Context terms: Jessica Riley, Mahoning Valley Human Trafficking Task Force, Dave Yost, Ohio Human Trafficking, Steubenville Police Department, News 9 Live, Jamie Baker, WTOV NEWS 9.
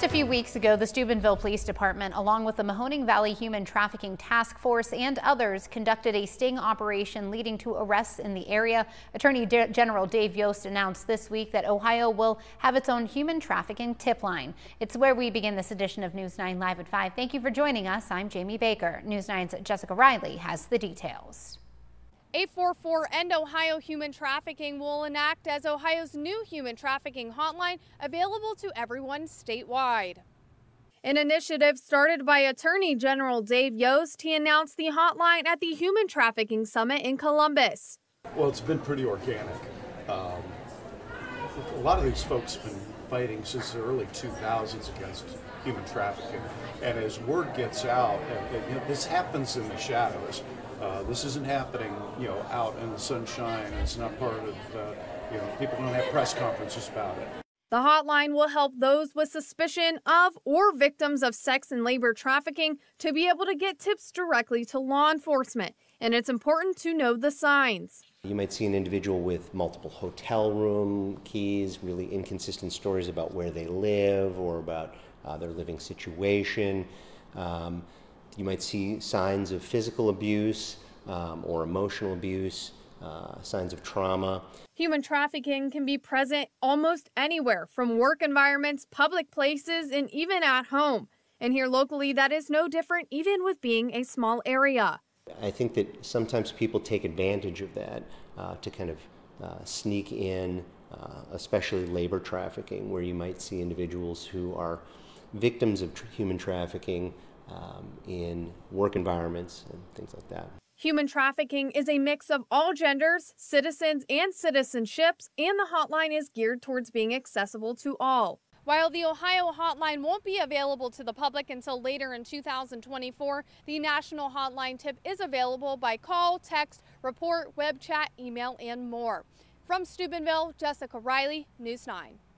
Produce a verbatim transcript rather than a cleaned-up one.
Just a few weeks ago, the Steubenville Police Department, along with the Mahoning Valley Human Trafficking Task Force and others, conducted a sting operation leading to arrests in the area. Attorney General Dave Yost announced this week that Ohio will have its own human trafficking tip line. It's where we begin this edition of News nine Live at five. Thank you for joining us. I'm Jamie Baker. News nine's Jessica Riley has the details. eight four four End Ohio Human Trafficking will enact as Ohio's new human trafficking hotline, available to everyone statewide. An initiative started by Attorney General Dave Yost, he announced the hotline at the Human Trafficking Summit in Columbus. Well, it's been pretty organic. Um, a lot of these folks have been fighting since the early two thousands against human trafficking. And as word gets out, and, and, you know, this happens in the shadows. Uh, this isn't happening, you know, out in the sunshine. It's not part of, uh, you know, people don't have press conferences about it. The hotline will help those with suspicion of or victims of sex and labor trafficking to be able to get tips directly to law enforcement. And it's important to know the signs. You might see an individual with multiple hotel room keys, really inconsistent stories about where they live or about uh, their living situation. Um, You might see signs of physical abuse um, or emotional abuse, uh, signs of trauma. Human trafficking can be present almost anywhere, from work environments, public places, and even at home. And here locally, that is no different, even with being a small area. I think that sometimes people take advantage of that uh, to kind of uh, sneak in, uh, especially labor trafficking, where you might see individuals who are victims of tr- human trafficking Um, in work environments and things like that. Human trafficking is a mix of all genders, citizens, and citizenships, and the hotline is geared towards being accessible to all. While the Ohio hotline won't be available to the public until later in two thousand twenty-four, the national hotline tip is available by call, text, report, web chat, email, and more. From Steubenville, Jessica Riley, News nine.